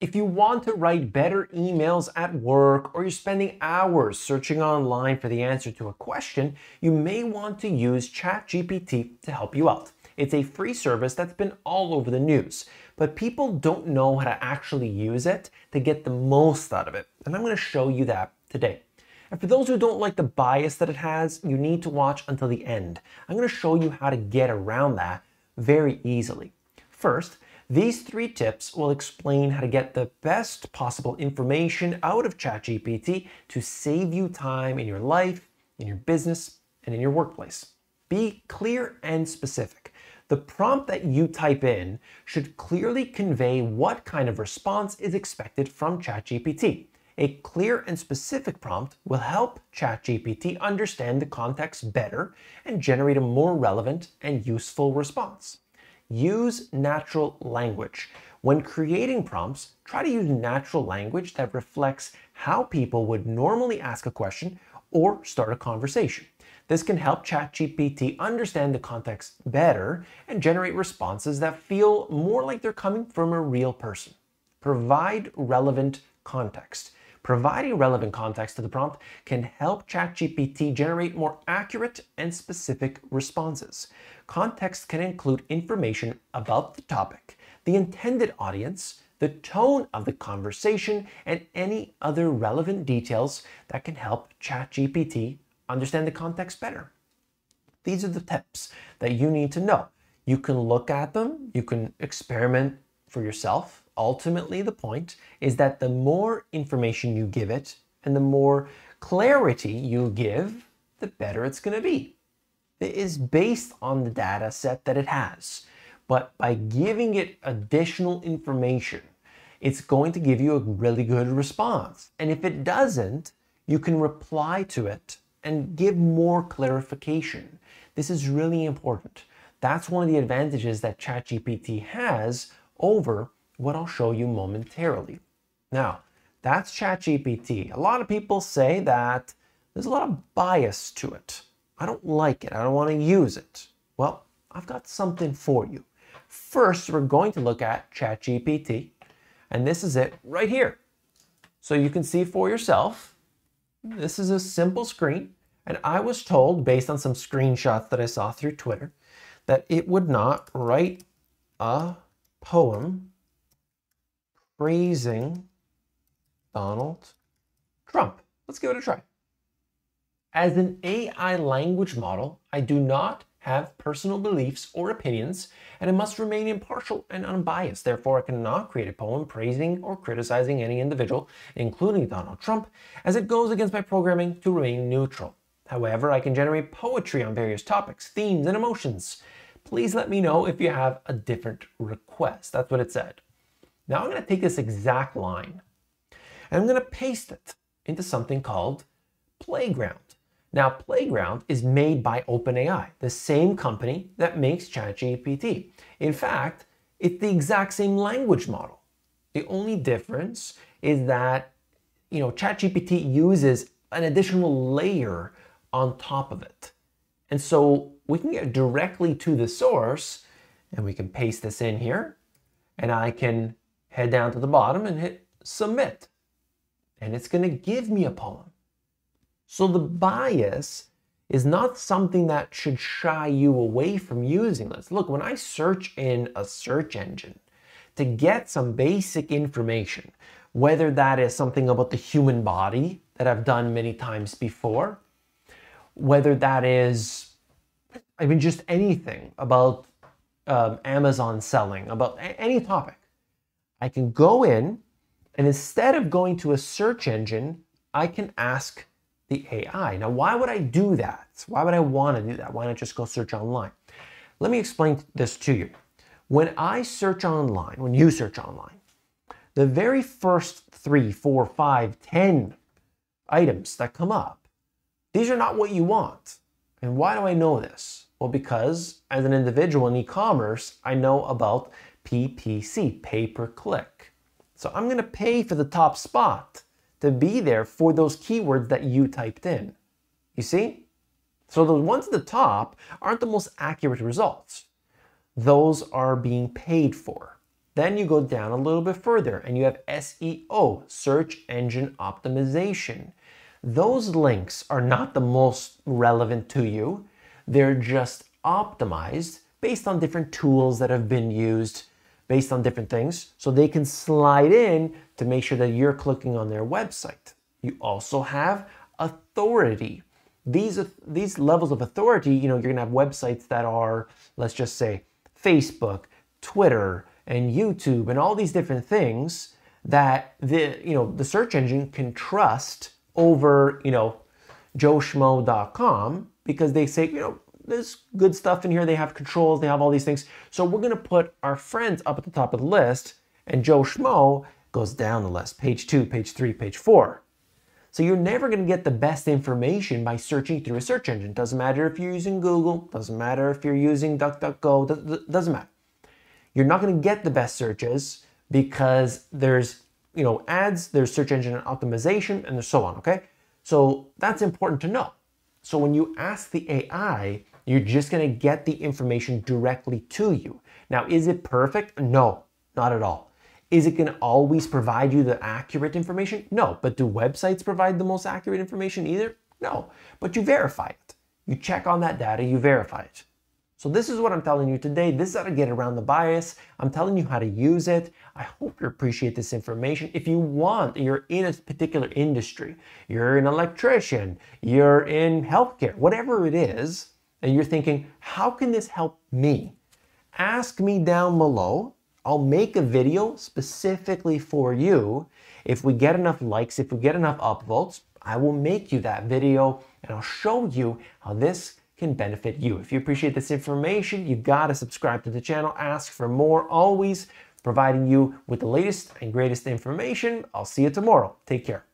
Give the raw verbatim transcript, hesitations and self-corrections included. If you want to write better emails at work, or you're spending hours searching online for the answer to a question, you may want to use ChatGPT to help you out. It's a free service that's been all over the news, but people don't know how to actually use it to get the most out of it. And I'm going to show you that today. And for those who don't like the bias that it has, you need to watch until the end. I'm going to show you how to get around that very easily. First, these three tips will explain how to get the best possible information out of ChatGPT to save you time in your life, in your business, and in your workplace. Be clear and specific. The prompt that you type in should clearly convey what kind of response is expected from ChatGPT. A clear and specific prompt will help ChatGPT understand the context better and generate a more relevant and useful response. Use natural language. When creating prompts, try to use natural language that reflects how people would normally ask a question or start a conversation. This can help ChatGPT understand the context better and generate responses that feel more like they're coming from a real person. Provide relevant context. Providing relevant context to the prompt can help ChatGPT generate more accurate and specific responses. Context can include information about the topic, the intended audience, the tone of the conversation, and any other relevant details that can help ChatGPT understand the context better. These are the tips that you need to know. You can look at them, you can experiment for yourself. Ultimately, the point is that the more information you give it and the more clarity you give, the better it's going to be. It is based on the data set that it has, but by giving it additional information, it's going to give you a really good response. And if it doesn't, you can reply to it and give more clarification. This is really important. That's one of the advantages that ChatGPT has over what I'll show you momentarily. Now, that's ChatGPT. A lot of people say that there's a lot of bias to it. I don't like it. I don't want to use it. Well, I've got something for you. First, we're going to look at ChatGPT, and this is it right here. So you can see for yourself, this is a simple screen, and I was told, based on some screenshots that I saw through Twitter, that it would not write a poem praising Donald Trump. Let's give it a try. As an A I language model, I do not have personal beliefs or opinions, and I must remain impartial and unbiased. Therefore, I cannot create a poem praising or criticizing any individual, including Donald Trump, as it goes against my programming to remain neutral. However, I can generate poetry on various topics, themes, and emotions. Please let me know if you have a different request. That's what it said. Now I'm going to take this exact line and I'm going to paste it into something called Playground. Now, Playground is made by OpenAI, the same company that makes ChatGPT. In fact, it's the exact same language model. The only difference is that, you know, ChatGPT uses an additional layer on top of it. And so we can get directly to the source and we can paste this in here, and I can head down to the bottom and hit submit, and it's going to give me a poem. So the bias is not something that should shy you away from using this. Look, when I search in a search engine to get some basic information, whether that is something about the human body that I've done many times before, whether that is, I mean, just anything about um, Amazon selling, about any topic, I can go in and instead of going to a search engine, I can ask the A I. Now, why would I do that? Why would I want to do that? Why not just go search online? Let me explain this to you. When I search online, when you search online, the very first three, four, five, ten items that come up, these are not what you want. And why do I know this? Well, because as an individual in e-commerce, I know about P P C, pay-per-click. So I'm going to pay for the top spot to be there for those keywords that you typed in. You see? So the ones at the top aren't the most accurate results. Those are being paid for. Then you go down a little bit further and you have S E O, search engine optimization. Those links are not the most relevant to you. They're just optimized based on different tools that have been used, based on different things. So they can slide in to make sure that you're clicking on their website. You also have authority. These, these levels of authority, you know, you're gonna have websites that are, let's just say, Facebook, Twitter, and YouTube, and all these different things that the, you know, the search engine can trust over, you know, joe schmo dot com, because they say, you know, there's good stuff in here. They have controls, they have all these things. So we're gonna put our friends up at the top of the list, and Joe Schmo goes down the list, page two, page three, page four. So you're never gonna get the best information by searching through a search engine. Doesn't matter if you're using Google, doesn't matter if you're using DuckDuckGo, doesn't matter. You're not gonna get the best searches because there's, you know, ads, there's search engine optimization, and there's so on, okay? So that's important to know. So when you ask the A I, you're just gonna get the information directly to you. Now, is it perfect? No, not at all. Is it gonna always provide you the accurate information? No, but do websites provide the most accurate information either? No, but you verify it. You check on that data, you verify it. So this is what I'm telling you today. This is how to get around the bias. I'm telling you how to use it. I hope you appreciate this information. If you want, you're in a particular industry, you're an electrician, you're in healthcare, whatever it is, and you're thinking, how can this help me? Ask me down below. I'll make a video specifically for you. If we get enough likes, if we get enough upvotes, I will make you that video and I'll show you how this can benefit you. If you appreciate this information, you've got to subscribe to the channel, ask for more, always providing you with the latest and greatest information. I'll see you tomorrow. Take care.